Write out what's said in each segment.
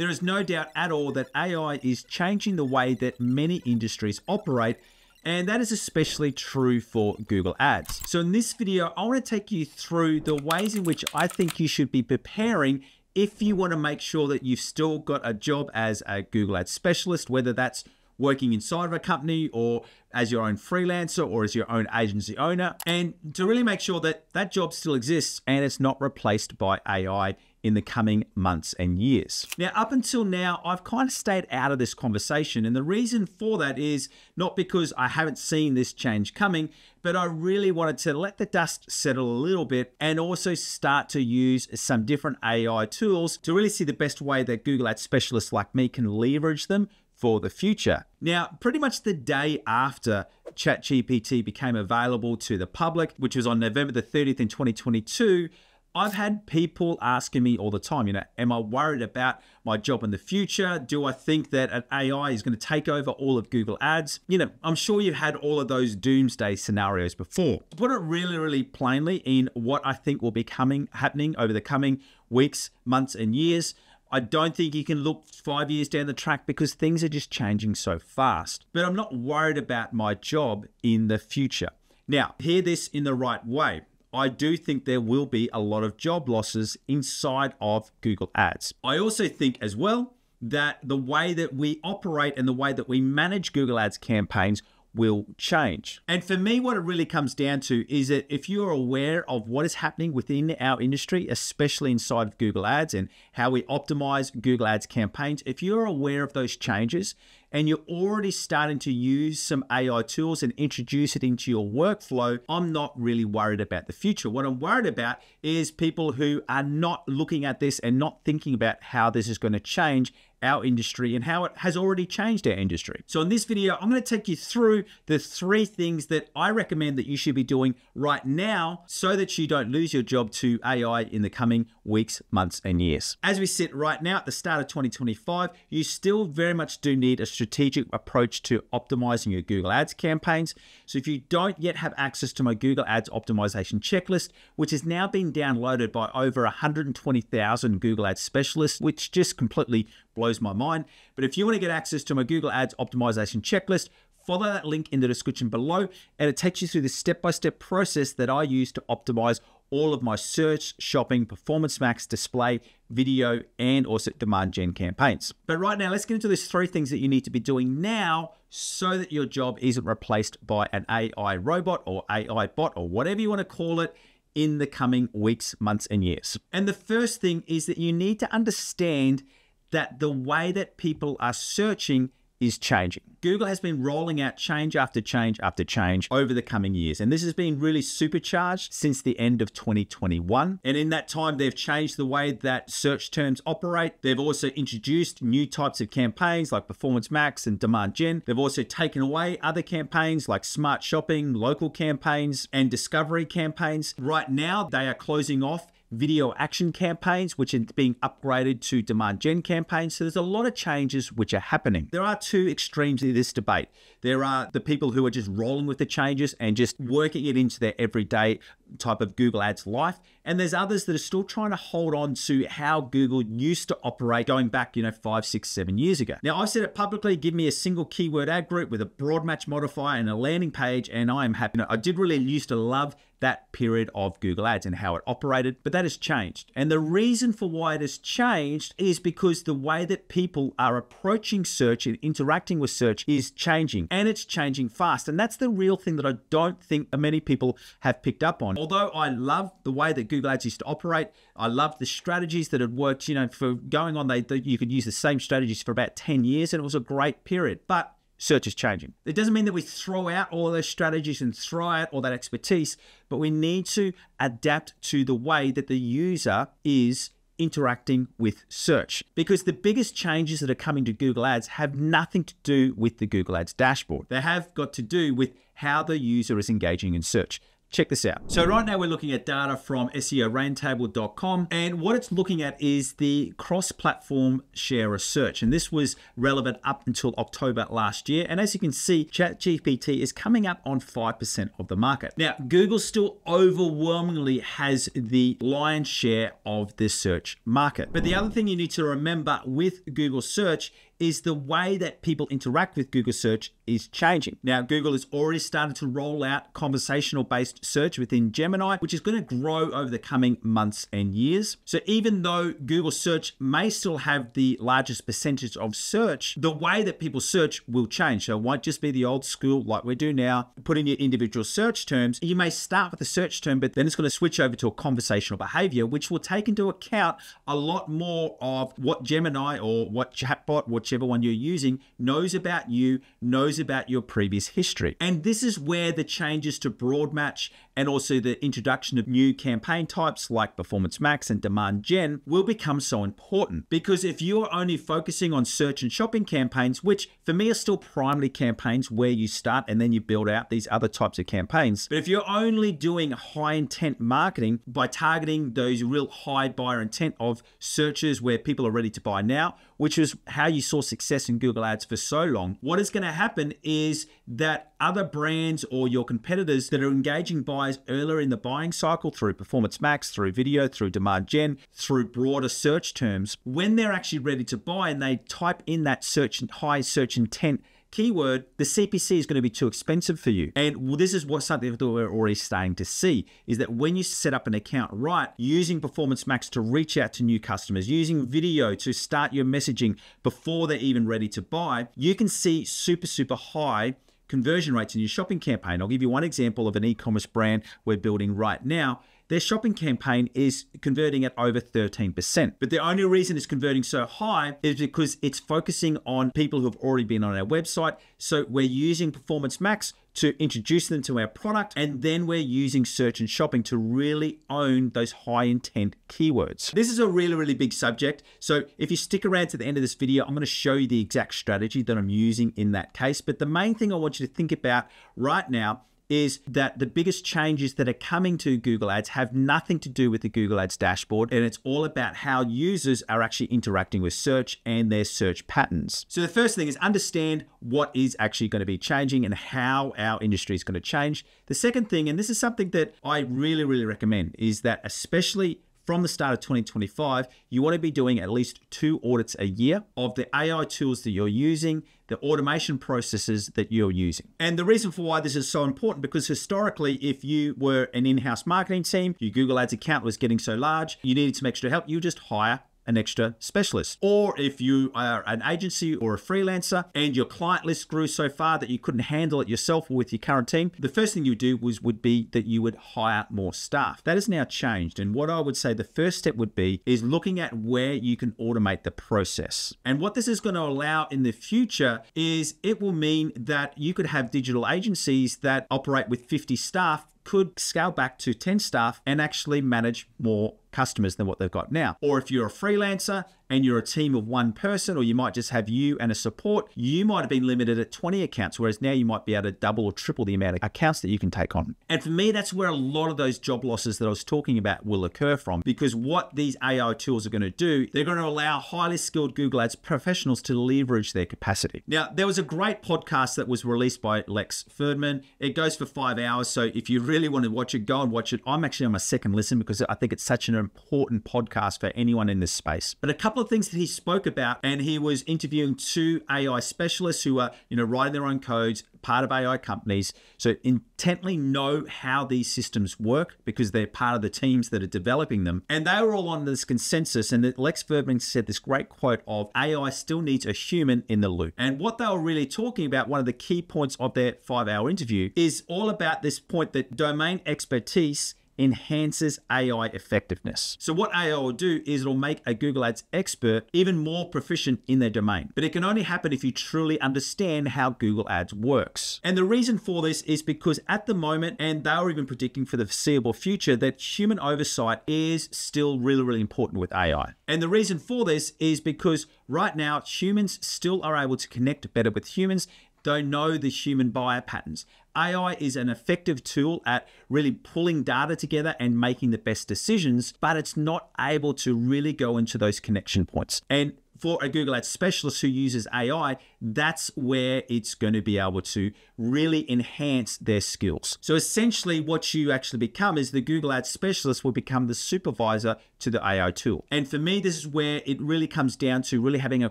There is no doubt at all that AI is changing the way that many industries operate, and that is especially true for Google Ads. So in this video, I want to take you through the ways in which I think you should be preparing if you want to make sure that you've still got a job as a Google Ads specialist, whether that's working inside of a company or as your own freelancer or as your own agency owner, and to really make sure that that job still exists and it's not replaced by AI in the coming months and years. Now, up until now, I've kind of stayed out of this conversation, and the reason for that is not because I haven't seen this change coming, but I really wanted to let the dust settle a little bit and also start to use some different AI tools to really see the best way that Google Ads specialists like me can leverage them for the future. Now, pretty much the day after ChatGPT became available to the public, which was on November the 30th in 2022, I've had people asking me all the time, you know, am I worried about my job in the future? Do I think that an AI is going to take over all of Google Ads? You know, I'm sure you've had all of those doomsday scenarios before. To put it really, really plainly, in what I think will be happening over the coming weeks, months, and years, I don't think you can look 5 years down the track because things are just changing so fast. But I'm not worried about my job in the future. Now, hear this in the right way. I do think there will be a lot of job losses inside of Google Ads. I also think as well that the way that we operate and the way that we manage Google Ads campaigns will change. And for me, what it really comes down to is that if you're aware of what is happening within our industry, especially inside of Google Ads and how we optimize Google Ads campaigns, if you're aware of those changes and you're already starting to use some AI tools and introduce it into your workflow, I'm not really worried about the future. What I'm worried about is people who are not looking at this and not thinking about how this is going to change our industry and how it has already changed our industry. So in this video, I'm going to take you through the 3 things that I recommend that you should be doing right now so that you don't lose your job to AI in the coming weeks, months, and years. As we sit right now at the start of 2025, you still very much do need a strategic approach to optimizing your Google Ads campaigns. So if you don't yet have access to my Google Ads optimization checklist, which has now been downloaded by over 120,000 Google Ads specialists, which just completely blows my mind. But if you want to get access to my Google Ads optimization checklist, follow that link in the description below, and it takes you through the step-by-step process that I use to optimize all of my search, shopping, Performance Max, display, video, and also Demand Gen campaigns. But right now, let's get into these 3 things that you need to be doing now so that your job isn't replaced by an AI robot or AI bot or whatever you want to call it in the coming weeks, months, and years. And the first thing is that you need to understand that the way that people are searching is changing. Google has been rolling out change after change after change over the coming years. And this has been really supercharged since the end of 2021. And in that time, they've changed the way that search terms operate. They've also introduced new types of campaigns like Performance Max and Demand Gen. They've also taken away other campaigns like smart shopping, local campaigns, and discovery campaigns. Right now, they are closing off video action campaigns, which are being upgraded to Demand Gen campaigns. So there's a lot of changes which are happening. There are 2 extremes in this debate. There are the people who are just rolling with the changes and just working it into their everyday type of Google Ads life. And there's others that are still trying to hold on to how Google used to operate going back, you know, 5, 6, 7 years ago. Now, I've said it publicly, give me a single keyword ad group with a broad match modifier and a landing page, and I'm happy. You know, I did really used to love that period of Google Ads and how it operated, but that has changed. And the reason for why it has changed is because the way that people are approaching search and interacting with search is changing, and it's changing fast. And that's the real thing that I don't think many people have picked up on. Although I love the way that Google Ads used to operate, I love the strategies that had worked, you know, for going on, you could use the same strategies for about 10 years and it was a great period. But search is changing. It doesn't mean that we throw out all those strategies and throw out all that expertise, but we need to adapt to the way that the user is interacting with search, because the biggest changes that are coming to Google Ads have nothing to do with the Google Ads dashboard. They have got to do with how the user is engaging in search. Check this out. So right now we're looking at data from SEORoundtable.com, and what it's looking at is the cross-platform share of search. And this was relevant up until October last year. And as you can see, ChatGPT is coming up on 5% of the market. Now, Google still overwhelmingly has the lion's share of this search market. But the other thing you need to remember with Google search is the way that people interact with Google search is changing. Now, Google has already started to roll out conversational-based search within Gemini, which is gonna grow over the coming months and years. So even though Google search may still have the largest percentage of search, the way that people search will change. So it won't just be the old school like we do now, put in your individual search terms. You may start with a search term, but then it's gonna switch over to a conversational behavior, which will take into account a lot more of what Gemini or what chatbot, whichever one you're using, knows about you, knows about your previous history. And this is where the changes to broad match and also the introduction of new campaign types like Performance Max and Demand Gen will become so important. Because if you're only focusing on search and shopping campaigns, which for me are still primary campaigns where you start and then you build out these other types of campaigns. But if you're only doing high intent marketing by targeting those real high buyer intent of searches where people are ready to buy now, which is how you saw success in Google Ads for so long, what is going to happen is that other brands or your competitors that are engaging buyers earlier in the buying cycle through Performance Max, through video, through Demand Gen, through broader search terms, when they're actually ready to buy and they type in that search high search intent keyword, the CPC is going to be too expensive for you. And well, this is what something that we're already starting to see is that when you set up an account right, using Performance Max to reach out to new customers, using video to start your messaging before they're even ready to buy, you can see super, super high conversion rates in your shopping campaign. I'll give you one example of an e-commerce brand we're building right now. Their shopping campaign is converting at over 13%. But the only reason it's converting so high is because it's focusing on people who've already been on our website. So we're using Performance Max to introduce them to our product, and then we're using search and shopping to really own those high intent keywords. This is a really, really big subject. So if you stick around to the end of this video, I'm gonna show you the exact strategy that I'm using in that case. But the main thing I want you to think about right now is that the biggest changes that are coming to Google Ads have nothing to do with the Google Ads dashboard, and it's all about how users are actually interacting with search and their search patterns. So the first thing is understand what is actually going to be changing and how our industry is going to change. The second thing, and this is something that I really, really recommend, is that especially from the start of 2025, you want to be doing at least 2 audits a year of the AI tools that you're using, the automation processes that you're using. And the reason for why this is so important, because historically, if you were an in-house marketing team, your Google Ads account was getting so large, you needed some extra help, you just hire an extra specialist. Or if you are an agency or a freelancer and your client list grew so far that you couldn't handle it yourself or with your current team, the first thing you do would be that you would hire more staff. That has now changed. And what I would say the first step would be is looking at where you can automate the process. And what this is going to allow in the future is it will mean that you could have digital agencies that operate with 50 staff could scale back to 10 staff and actually manage more customers than what they've got now. Or if you're a freelancer and you're a team of one person, or you might just have you and a support, you might have been limited at 20 accounts, whereas now you might be able to double or triple the amount of accounts that you can take on. And for me, that's where a lot of those job losses that I was talking about will occur from, because what these AI tools are gonna do, they're gonna allow highly skilled Google Ads professionals to leverage their capacity. Now, there was a great podcast that was released by Lex Fridman. It goes for 5 hours, so if you really wanna watch it, go and watch it. I'm actually on my second listen because I think it's such an important podcast for anyone in this space. But a couple of things that he spoke about, and he was interviewing 2 AI specialists who are, writing their own codes, part of AI companies, so intently know how these systems work because they're part of the teams that are developing them. And they were all on this consensus, and Lex Fridman said this great quote of, AI still needs a human in the loop. And what they were really talking about, one of the key points of their 5-hour interview, is all about this point that domain expertise enhances AI effectiveness. So what AI will do is it'll make a Google Ads expert even more proficient in their domain. But it can only happen if you truly understand how Google Ads works. And the reason for this is because at the moment, and they were even predicting for the foreseeable future, that human oversight is still really, really important with AI. And the reason for this is because right now, humans still are able to connect better with humans don't know the human buyer patterns. AI is an effective tool at really pulling data together and making the best decisions, but it's not able to really go into those connection points. And for a Google Ads specialist who uses AI, that's where it's going to be able to really enhance their skills. So essentially what you actually become is the Google Ads specialist will become the supervisor to the AI tool. And for me, this is where it really comes down to really having a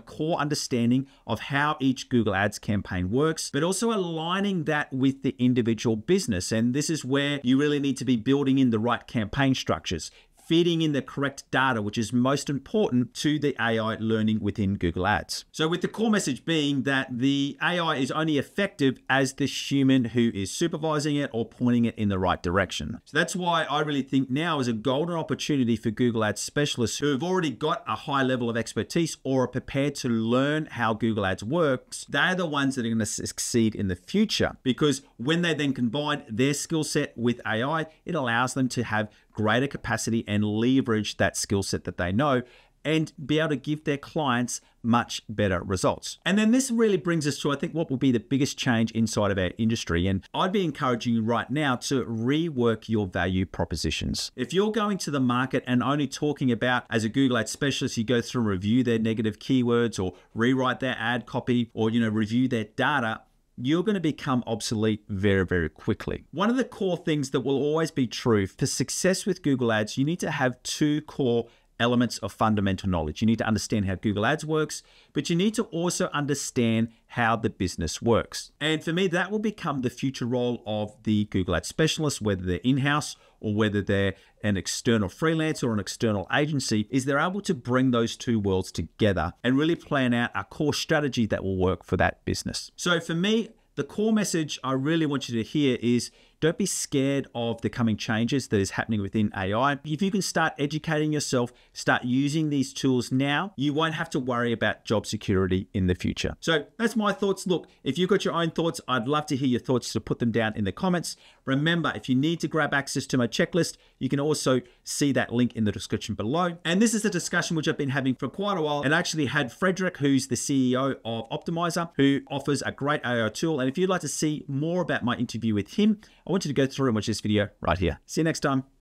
core understanding of how each Google Ads campaign works, but also aligning that with the individual business. And this is where you really need to be building in the right campaign structures, feeding in the correct data, which is most important to the AI learning within Google Ads. So with the core message being that the AI is only effective as the human who is supervising it or pointing it in the right direction. So that's why I really think now is a golden opportunity for Google Ads specialists who have already got a high level of expertise or are prepared to learn how Google Ads works. They're the ones that are going to succeed in the future, because when they then combine their skill set with AI, it allows them to have greater capacity and leverage that skill set that they know and be able to give their clients much better results. And then this really brings us to, I think, what will be the biggest change inside of our industry. And I'd be encouraging you right now to rework your value propositions. If you're going to the market and only talking about, as a Google Ads specialist, you go through and review their negative keywords or rewrite their ad copy or, you know, review their data, you're going to become obsolete very, very quickly. One of the core things that will always be true for success with Google Ads, you need to have two core elements of fundamental knowledge. You need to understand how Google Ads works, but you need to also understand how the business works. And for me, that will become the future role of the Google Ads specialist, whether they're in-house or whether they're an external freelancer or an external agency, is they're able to bring those two worlds together and really plan out a core strategy that will work for that business. So for me, the core message I really want you to hear is don't be scared of the coming changes that is happening within AI. If you can start educating yourself, start using these tools now, you won't have to worry about job security in the future. So that's my thoughts. Look, if you've got your own thoughts, I'd love to hear your thoughts, so put them down in the comments. Remember, if you need to grab access to my checklist, you can also see that link in the description below. And this is a discussion which I've been having for quite a while, and I actually had Frederick, who's the CEO of Optimizer, who offers a great AI tool. And if you'd like to see more about my interview with him, I want you to go through and watch this video right here. See you next time.